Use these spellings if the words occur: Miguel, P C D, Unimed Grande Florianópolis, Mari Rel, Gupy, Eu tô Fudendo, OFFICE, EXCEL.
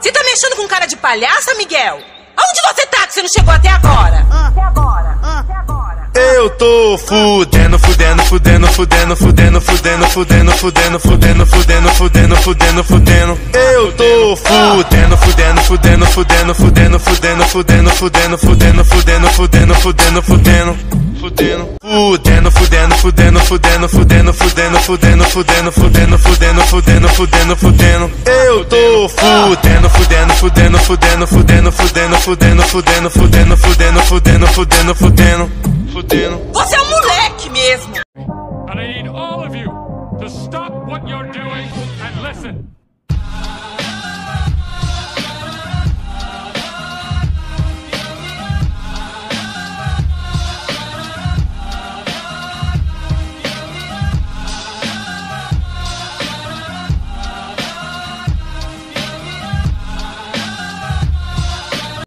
Você tá mexendo com cara de palhaça, Miguel? Onde você tá que você não chegou até agora? Eu tô fudendo, fudendo, fudendo, fudendo, fudendo, fudendo, fudendo, fudendo, fudendo, fudendo, fudendo, fudendo, fudendo. Eu tô fudendo, fudendo, fudendo, fudendo, fudendo, fudendo, fudendo, fudendo, fudendo, fudendo, fudendo, fudendo, fudendo, fudendo, fudendo, fudendo, fudendo, fudendo, fudendo, fudendo, fudendo, fudendo, fudendo, fudendo, fudendo, fudendo, fudendo. Eu tô fudendo, fudendo, fudendo, fudendo, fudendo, fudendo, fudendo, fudendo, fudendo, fudendo, fudendo, fudendo, fudendo. Você é um moleque mesmo! And I need all of you to stop what you're doing and listen.